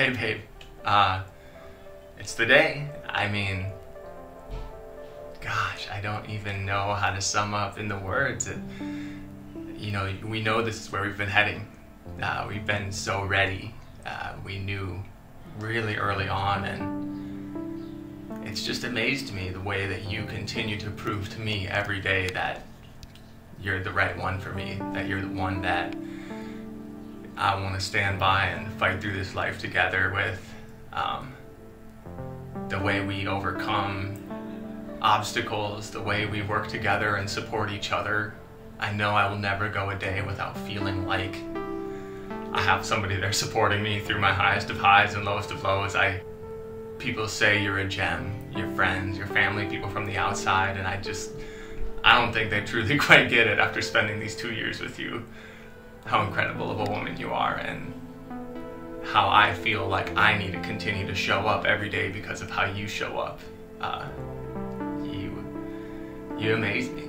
hey babe, it's the day. I mean, gosh, I don't even know how to sum up in the words. You know, we know this is where we've been heading. We've been so ready. We knew really early on, and it's just amazed me the way that you continue to prove to me every day that you're the right one for me, that you're the one that I want to stand by and fight through this life together with. The way we overcome obstacles, the way we work together and support each other. I know I will never go a day without feeling like I have somebody there supporting me through my highest of highs and lowest of lows. People say you're a gem, your friends, your family, people from the outside, and I don't think they truly quite get it after spending these 2 years with you, how incredible of a woman you are, and how I feel like I need to continue to show up every day because of how you show up. You amaze me.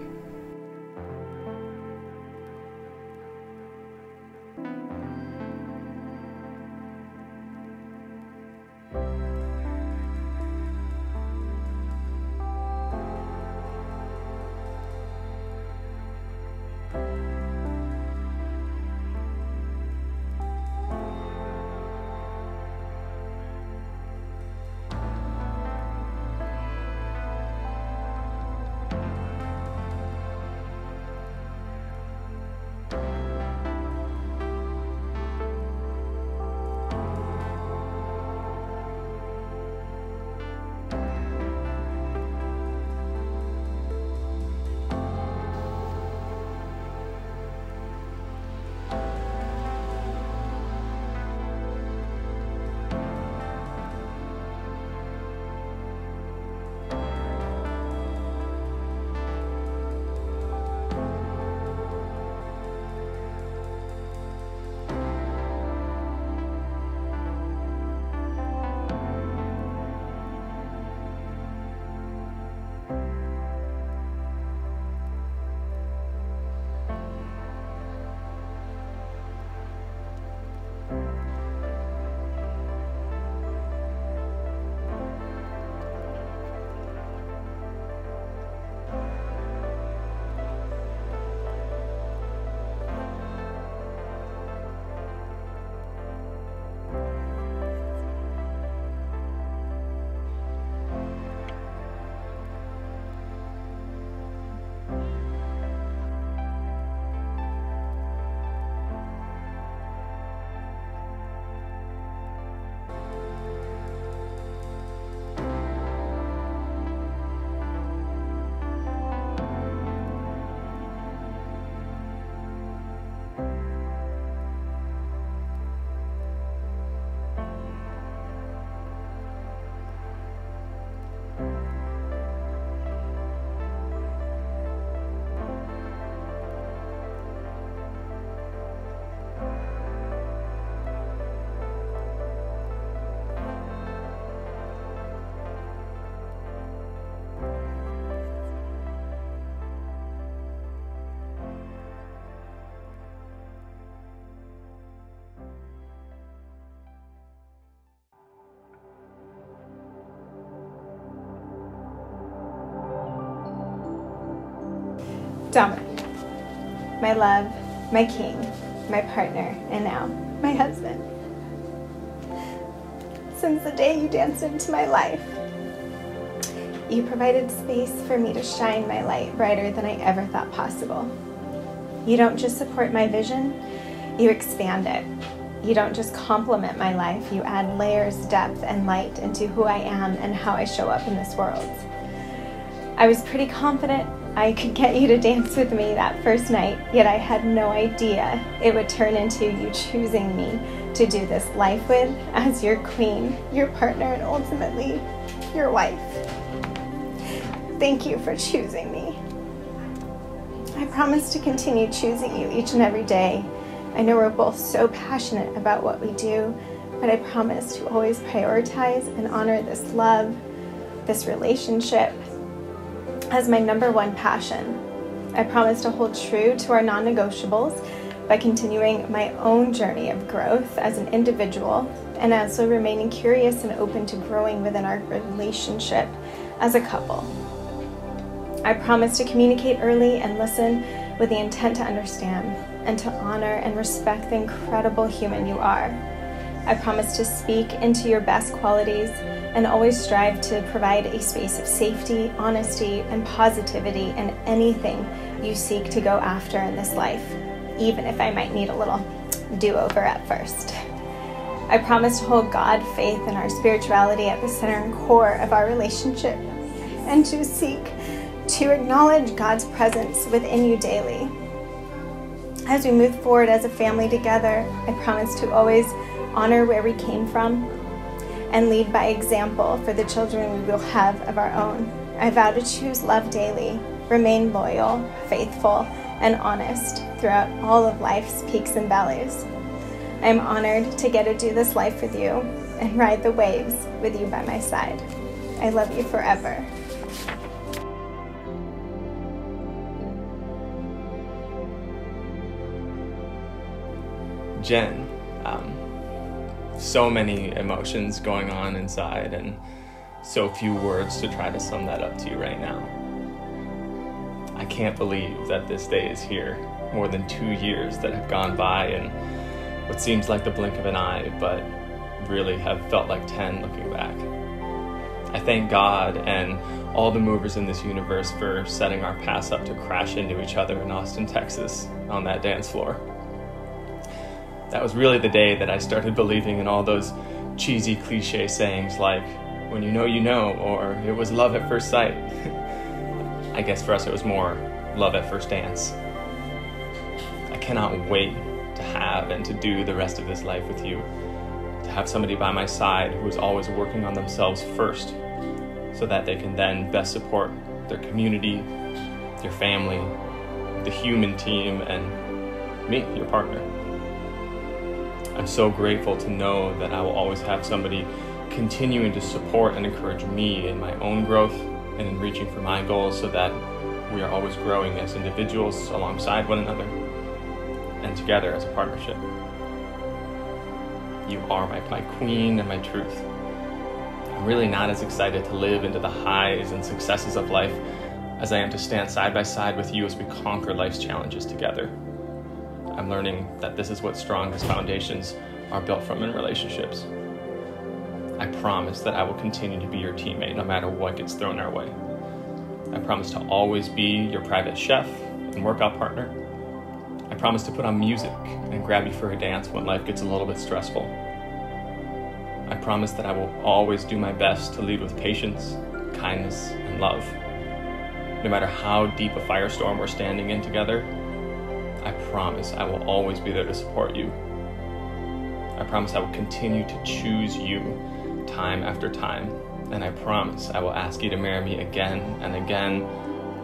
Dominic, my love, my king, my partner, and now my husband. Since the day you danced into my life, you provided space for me to shine my light brighter than I ever thought possible. You don't just support my vision, you expand it. You don't just complement my life, you add layers, depth, and light into who I am and how I show up in this world. I was pretty confident I could get you to dance with me that first night, yet I had no idea it would turn into you choosing me to do this life with as your queen, your partner, and ultimately your wife. Thank you for choosing me. I promise to continue choosing you each and every day. I know we're both so passionate about what we do, but I promise to always prioritize and honor this love, this relationship, as my number one passion. I promise to hold true to our non-negotiables by continuing my own journey of growth as an individual and also remaining curious and open to growing within our relationship as a couple. I promise to communicate early and listen with the intent to understand and to honor and respect the incredible human you are. I promise to speak into your best qualities and always strive to provide a space of safety, honesty, and positivity in anything you seek to go after in this life, even if I might need a little do-over at first. I promise to hold God, faith, and our spirituality at the center and core of our relationship, and to seek to acknowledge God's presence within you daily. As we move forward as a family together, I promise to always honor where we came from and lead by example for the children we will have of our own. I vow to choose love daily, remain loyal, faithful, and honest throughout all of life's peaks and valleys. I am honored to get to do this life with you and ride the waves with you by my side. I love you forever. Jen, so many emotions going on inside and so few words to try to sum that up to you right now. I can't believe that this day is here, more than 2 years that have gone by and what seems like the blink of an eye, but really have felt like 10 looking back. I thank God and all the movers in this universe for setting our paths up to crash into each other in Austin, Texas on that dance floor. That was really the day that I started believing in all those cheesy cliche sayings like, when you know, or it was love at first sight. I guess for us it was more love at first dance. I cannot wait to have and to do the rest of this life with you, to have somebody by my side who is always working on themselves first so that they can then best support their community, your family, the human team, and me, your partner. I'm so grateful to know that I will always have somebody continuing to support and encourage me in my own growth and in reaching for my goals so that we are always growing as individuals alongside one another and together as a partnership. You are my queen and my truth. I'm really not as excited to live into the highs and successes of life as I am to stand side by side with you as we conquer life's challenges together. I'm learning that this is what strongest foundations are built from in relationships. I promise that I will continue to be your teammate no matter what gets thrown our way. I promise to always be your private chef and workout partner. I promise to put on music and grab you for a dance when life gets a little bit stressful. I promise that I will always do my best to lead with patience, kindness, and love. No matter how deep a firestorm we're standing in together, I promise I will always be there to support you. I promise I will continue to choose you time after time, and I promise I will ask you to marry me again and again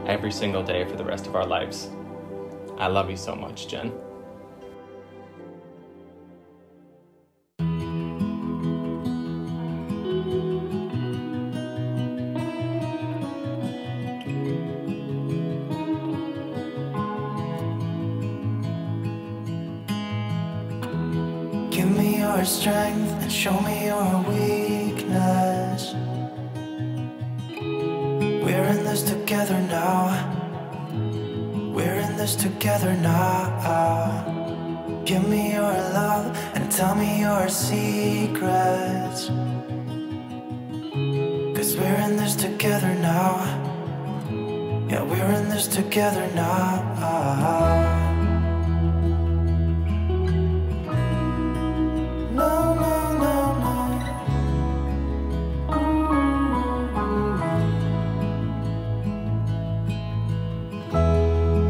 every single day for the rest of our lives. I love you so much, Jen. Give me your strength and show me your weakness. We're in this together now. We're in this together now. Give me your love and tell me your secrets, 'cause we're in this together now. Yeah, we're in this together now.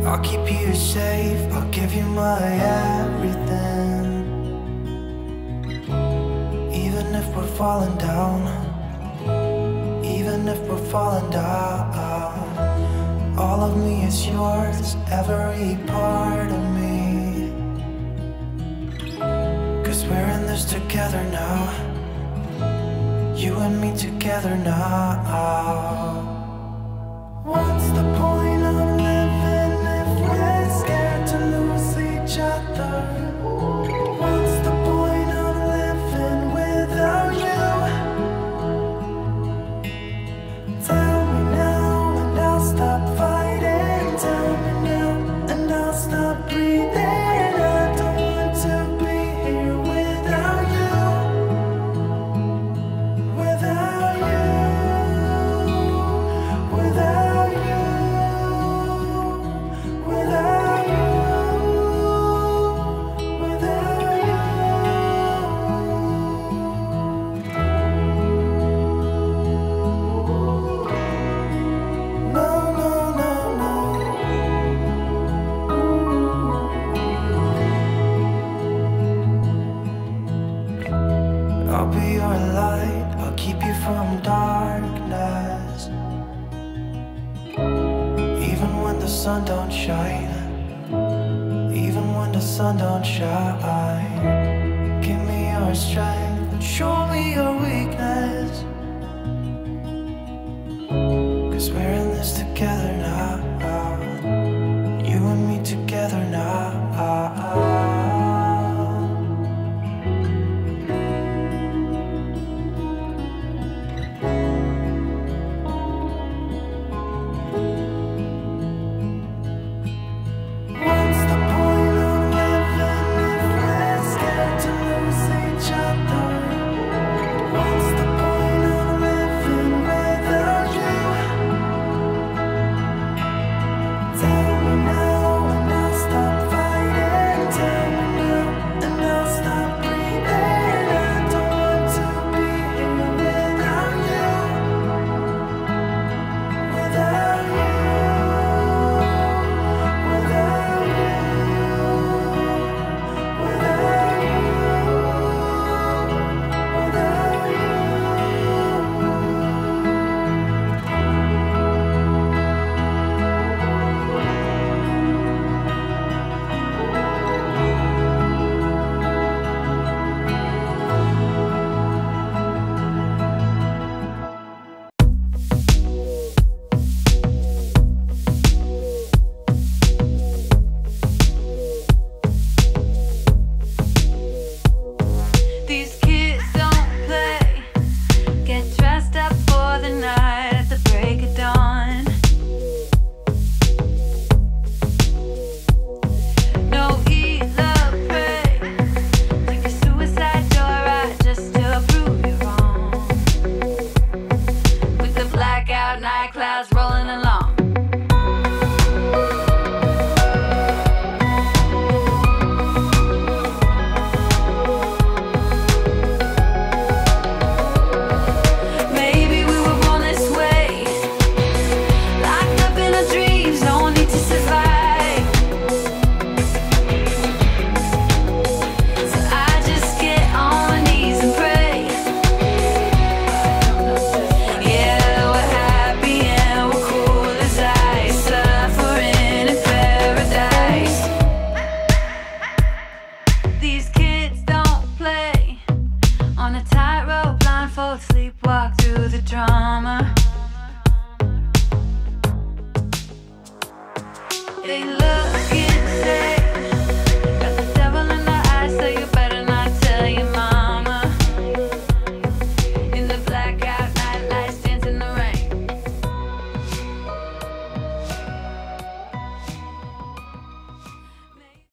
I'll keep you safe, I'll give you my everything. Even if we're falling down, even if we're falling down, all of me is yours, every part of me, 'cause we're in this together now. You and me together now. What's the point of living? Scared to lose each other. you're a light, I'll keep you from darkness. Even when the sun don't shine, even when the sun don't shine, give me your strength and show me your weakness, 'cause we're in this together now, you and me together now. Walk through the drama.